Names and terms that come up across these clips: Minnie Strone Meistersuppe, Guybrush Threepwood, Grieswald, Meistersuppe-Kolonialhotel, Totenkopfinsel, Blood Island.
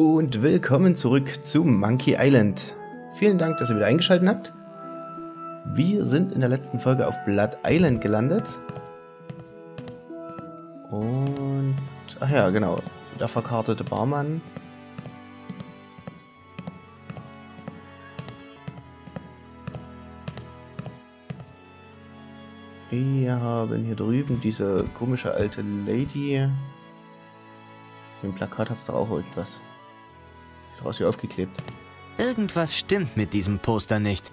Und willkommen zurück zu Monkey Island. Vielen Dank, dass ihr wieder eingeschaltet habt. Wir sind in der letzten Folge auf Blood Island gelandet. Und... ach ja, genau. Der verkartete Barmann. Wir haben hier drüben diese komische alte Lady. Im Plakat hat es doch auch irgendwas. Ist raus wie aufgeklebt. Irgendwas stimmt mit diesem Poster nicht.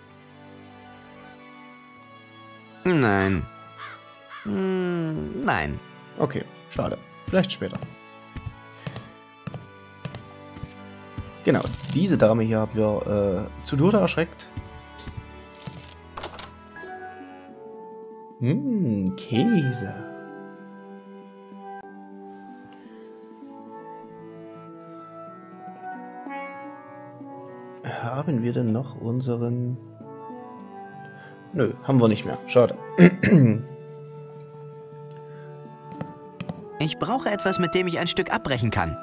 Nein. Nein. Okay, schade. Vielleicht später. Genau, diese Dame hier haben wir zu Tode erschreckt. Käse. Haben wir denn noch unseren... Nö, haben wir nicht mehr. Schade. Ich brauche etwas, mit dem ich ein Stück abbrechen kann.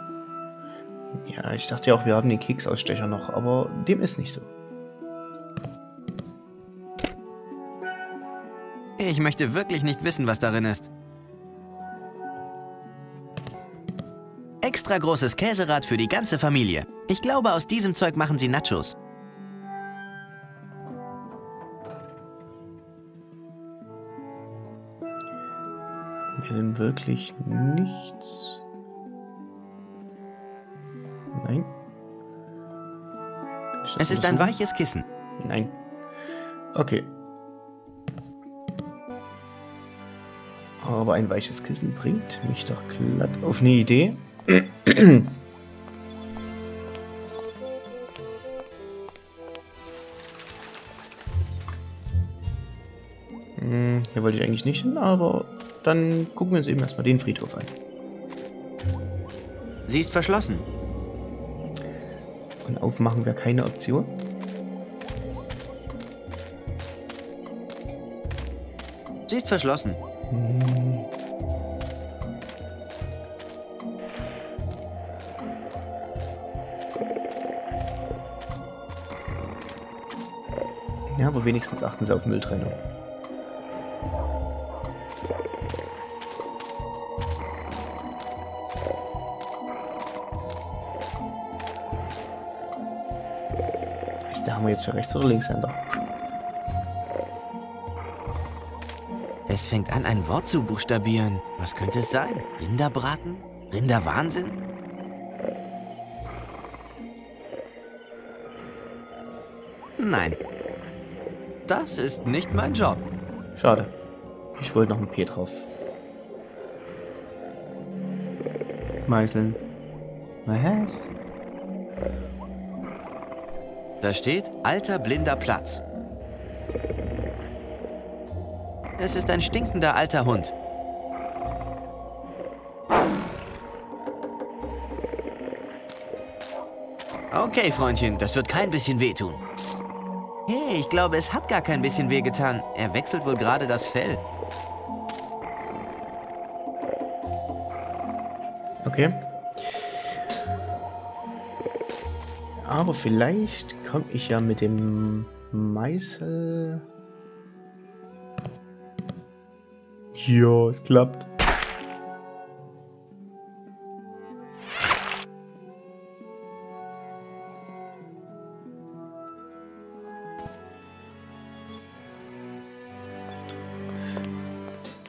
Ja, ich dachte ja auch, wir haben den Keksausstecher noch, aber dem ist nicht so. Ich möchte wirklich nicht wissen, was darin ist. Extra großes Käserad für die ganze Familie. Ich glaube, aus diesem Zeug machen sie Nachos. Haben wir denn wirklich nichts? Nein. Es ist ein weiches Kissen. Nein. Okay. Aber ein weiches Kissen bringt mich doch glatt auf eine Idee. Hier wollte ich eigentlich nicht hin, aber dann gucken wir uns eben erstmal den Friedhof an. Sie ist verschlossen. Und aufmachen wäre keine Option. Sie ist verschlossen. Ja, aber wenigstens achten Sie auf Mülltrennung. Ist der Hammer jetzt für Rechts- oder Linkshänder? Es fängt an, ein Wort zu buchstabieren. Was könnte es sein? Rinderbraten? Rinderwahnsinn? Nein. Das ist nicht mein Job. Schade. Ich wollte noch ein P drauf. Meißeln. Was? Da steht alter blinder Platz. Es ist ein stinkender alter Hund. Okay, Freundchen, das wird kein bisschen wehtun. Hey, ich glaube, es hat gar kein bisschen wehgetan. Er wechselt wohl gerade das Fell. Okay. Aber vielleicht komme ich ja mit dem Meißel... Jo, es klappt.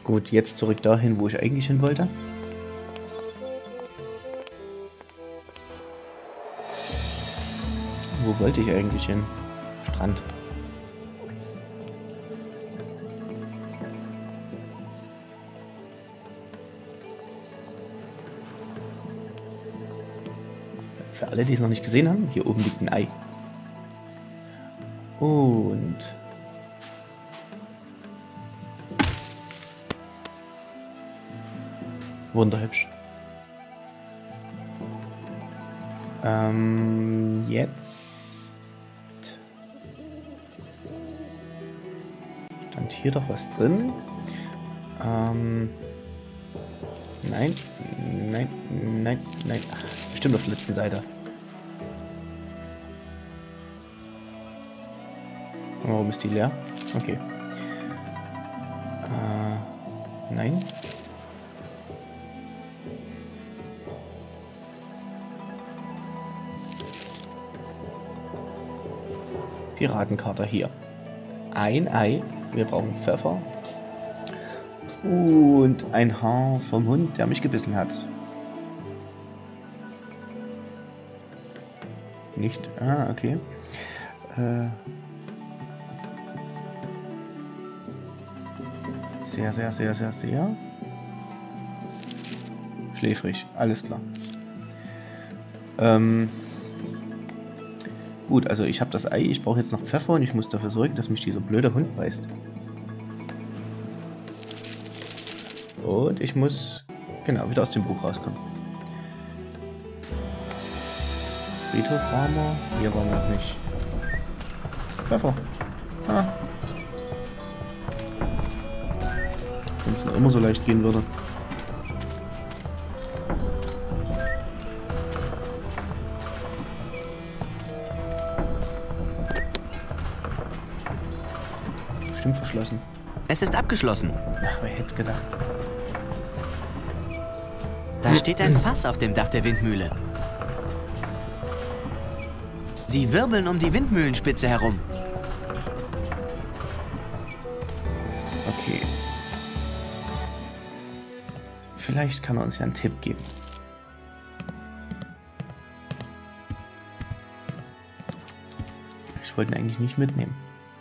Gut, jetzt zurück dahin, wo ich eigentlich hin wollte. Wo wollte ich eigentlich hin? Strand. Für alle, die es noch nicht gesehen haben, hier oben liegt ein Ei. Und... wunderhübsch. Jetzt... stand hier doch was drin? Nein, nein, nein, nein. Bestimmt auf der letzten Seite. Warum ist die leer? Okay. Nein. Piratenkater hier. Ein Ei. Wir brauchen Pfeffer. Und ein Haar vom Hund, der mich gebissen hat. Nicht. Ah, okay. Sehr, sehr, sehr, sehr, sehr. Schläfrig. Alles klar. Gut, also ich habe das Ei, ich brauche jetzt noch Pfeffer und ich muss dafür sorgen, dass mich dieser blöde Hund beißt. Und ich muss, genau, wieder aus dem Buch rauskommen. Friedhof Farmer, hier waren wir noch nicht. Pfeffer. Ah. Wenn es noch immer so leicht gehen würde. Stimmt, verschlossen. Es ist abgeschlossen. Ach, wer hätte es gedacht. Da steht ein Fass auf dem Dach der Windmühle. Sie wirbeln um die Windmühlenspitze herum. Okay. Vielleicht kann er uns ja einen Tipp geben. Ich wollte ihn eigentlich nicht mitnehmen.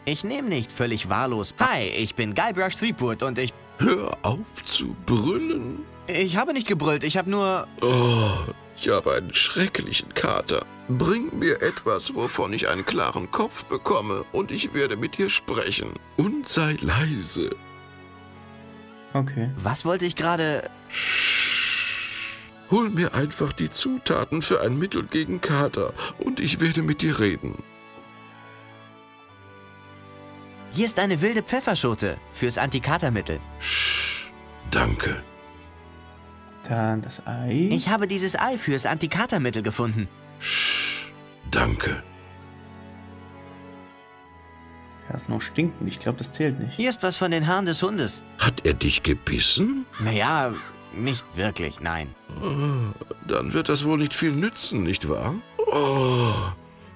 Ich nehme nicht völlig wahllos. Hi, ich bin Guybrush Threepwood und ich... Hör auf zu brüllen. Ich habe nicht gebrüllt, ich habe nur... Oh, ich habe einen schrecklichen Kater. Bring mir etwas, wovon ich einen klaren Kopf bekomme und ich werde mit dir sprechen. Und sei leise. Okay. Was wollte ich gerade... Hol mir einfach die Zutaten für ein Mittel gegen Kater und ich werde mit dir reden. Hier ist eine wilde Pfefferschote fürs Antikatermittel. Danke. Dann das Ei. Ich habe dieses Ei fürs Antikatermittel gefunden. Danke. Er ist noch stinkend. Ich glaube, das zählt nicht. Hier ist was von den Haaren des Hundes. Hat er dich gebissen? Naja, nicht wirklich, nein. Dann wird das wohl nicht viel nützen, nicht wahr? Oh,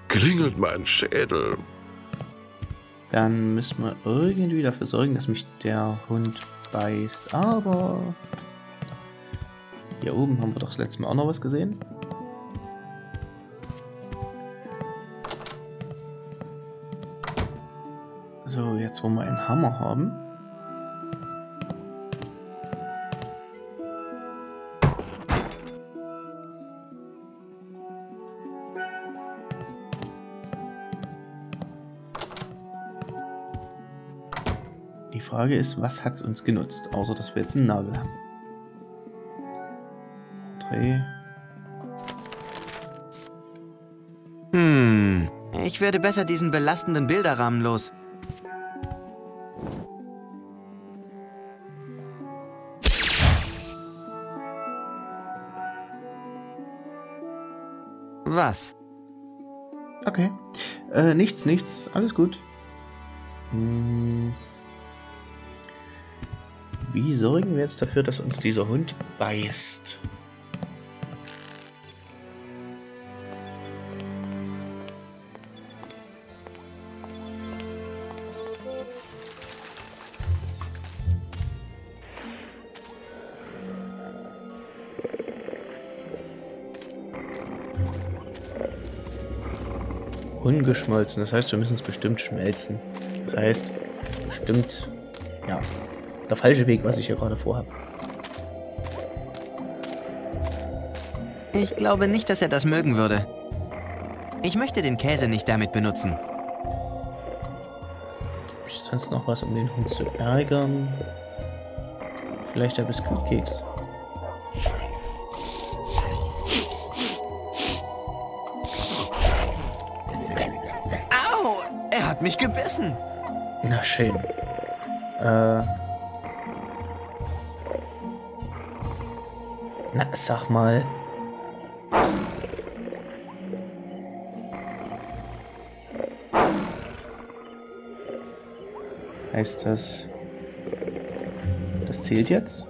klingelt mein Schädel. Dann müssen wir irgendwie dafür sorgen, dass mich der Hund beißt. Aber... Hier oben haben wir doch das letzte Mal auch noch was gesehen. So, jetzt wollen wir einen Hammer haben. Die Frage ist, was hat es uns genutzt, außer dass wir jetzt einen Nagel haben. Ich werde besser diesen belastenden Bilderrahmen los. Was? Okay. Nichts, nichts. Alles gut. Wie sorgen wir jetzt dafür, dass uns dieser Hund beißt? Ungeschmolzen, das heißt, wir müssen es bestimmt schmelzen. Das heißt, es ist bestimmt, ja, der falsche Weg, was ich hier gerade vorhabe. Ich glaube nicht, dass er das mögen würde. Ich möchte den Käse nicht damit benutzen. Habe ich sonst noch was, um den Hund zu ärgern? Vielleicht der Biskuitkeks. Mich gebissen. Na schön. Na, sag mal. Heißt das... Das zählt jetzt?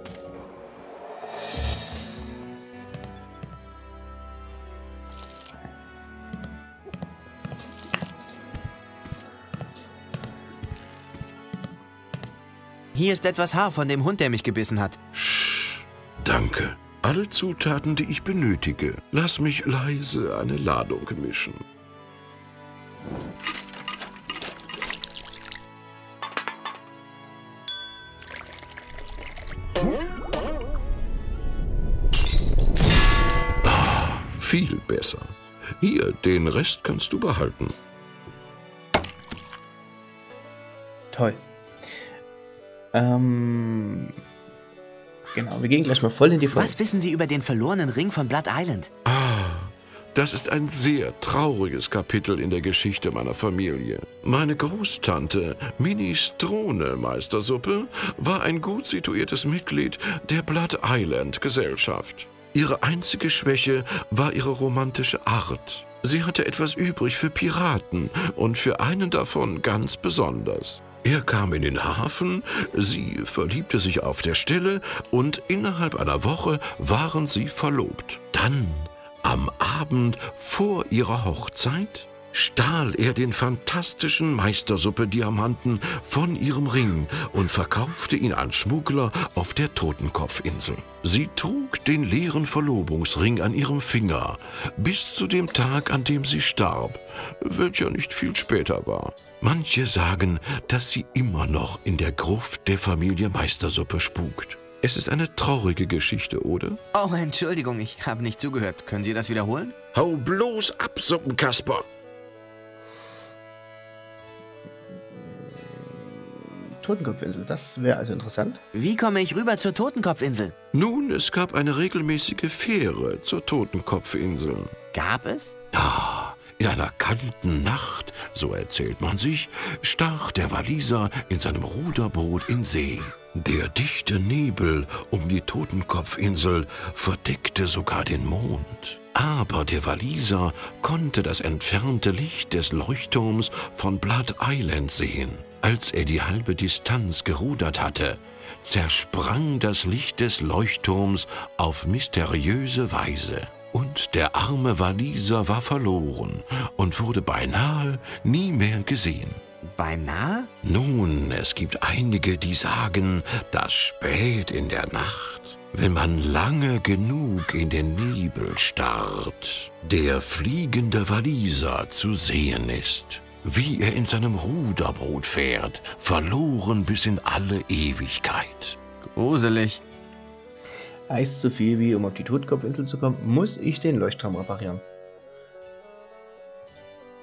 Hier ist etwas Haar von dem Hund, der mich gebissen hat. Sch, danke. Alle Zutaten, die ich benötige. Lass mich leise eine Ladung mischen. Ah, viel besser. Hier, den Rest kannst du behalten. Toll. Genau, wir gehen gleich mal voll in die Folge. Was wissen Sie über den verlorenen Ring von Blood Island? Ah, das ist ein sehr trauriges Kapitel in der Geschichte meiner Familie. Meine Großtante, Minnie Strone Meistersuppe, war ein gut situiertes Mitglied der Blood Island Gesellschaft. Ihre einzige Schwäche war ihre romantische Art. Sie hatte etwas übrig für Piraten und für einen davon ganz besonders. Er kam in den Hafen, sie verliebte sich auf der Stelle und innerhalb einer Woche waren sie verlobt. Dann, am Abend vor ihrer Hochzeit, stahl er den fantastischen Meistersuppe-Diamanten von ihrem Ring und verkaufte ihn an Schmuggler auf der Totenkopfinsel. Sie trug den leeren Verlobungsring an ihrem Finger bis zu dem Tag, an dem sie starb, welcher nicht viel später war. Manche sagen, dass sie immer noch in der Gruft der Familie Meistersuppe spukt. Es ist eine traurige Geschichte, oder? Oh, Entschuldigung, ich habe nicht zugehört. Können Sie das wiederholen? Hau bloß ab, Suppenkasper! Totenkopfinsel, das wäre also interessant. Wie komme ich rüber zur Totenkopfinsel? Nun, es gab eine regelmäßige Fähre zur Totenkopfinsel. Gab es? Ja, in einer kalten Nacht, so erzählt man sich, stach der Waliser in seinem Ruderboot in See. Der dichte Nebel um die Totenkopfinsel verdeckte sogar den Mond. Aber der Waliser konnte das entfernte Licht des Leuchtturms von Blood Island sehen. Als er die halbe Distanz gerudert hatte, zersprang das Licht des Leuchtturms auf mysteriöse Weise. Und der arme Waliser war verloren und wurde beinahe nie mehr gesehen. Beinahe? Nun, es gibt einige, die sagen, dass spät in der Nacht, wenn man lange genug in den Nebel starrt, der fliegende Waliser zu sehen ist. Wie er in seinem Ruderboot fährt, verloren bis in alle Ewigkeit. Gruselig. Heißt so viel wie, um auf die Totenkopfinsel zu kommen, muss ich den Leuchtturm reparieren.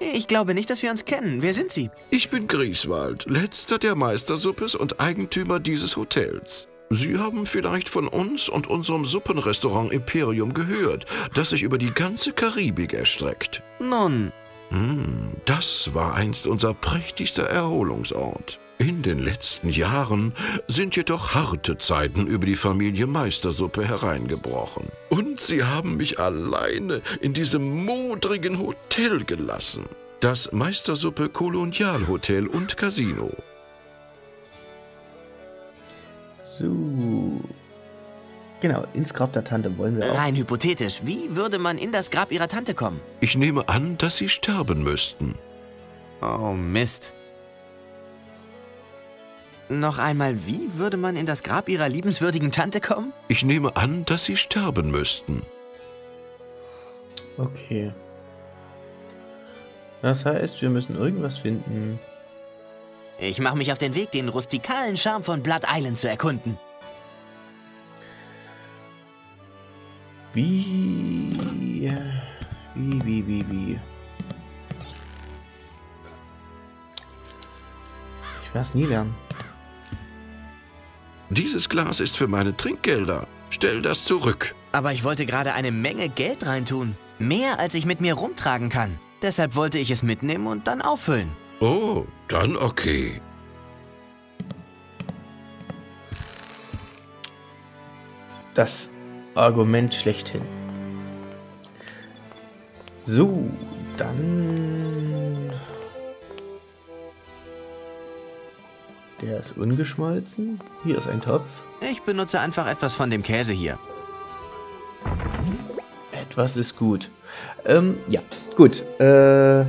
Ich glaube nicht, dass wir uns kennen. Wer sind Sie? Ich bin Grieswald, letzter der Meistersuppes und Eigentümer dieses Hotels. Sie haben vielleicht von uns und unserem Suppenrestaurant Imperium gehört, das sich über die ganze Karibik erstreckt. Nun... Das war einst unser prächtigster Erholungsort. In den letzten Jahren sind jedoch harte Zeiten über die Familie Meistersuppe hereingebrochen. Und sie haben mich alleine in diesem modrigen Hotel gelassen. Das Meistersuppe-Kolonialhotel und Casino. So... Genau, ins Grab der Tante wollen wir auch. Rein hypothetisch, wie würde man in das Grab ihrer Tante kommen? Ich nehme an, dass sie sterben müssten. Oh, Mist. Noch einmal, wie würde man in das Grab ihrer liebenswürdigen Tante kommen? Ich nehme an, dass sie sterben müssten. Okay. Das heißt, wir müssen irgendwas finden. Ich mache mich auf den Weg, den rustikalen Charme von Blood Island zu erkunden. Wie? Ich werde es nie lernen. Dieses Glas ist für meine Trinkgelder. Stell das zurück. Aber ich wollte gerade eine Menge Geld reintun. Mehr, als ich mit mir rumtragen kann. Deshalb wollte ich es mitnehmen und dann auffüllen. Oh, dann okay. Das Argument schlechthin. So, dann... Der Er ist ungeschmolzen. Hier ist ein Topf. Ich benutze einfach etwas von dem Käse hier. Etwas ist gut. Ja, gut. Damit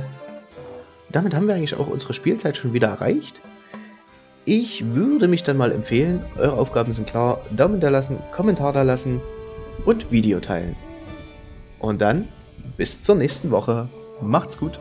haben wir eigentlich auch unsere Spielzeit schon wieder erreicht. Ich würde mich dann mal empfehlen, eure Aufgaben sind klar, Daumen da lassen, Kommentar da lassen und Video teilen. Und dann bis zur nächsten Woche. Macht's gut!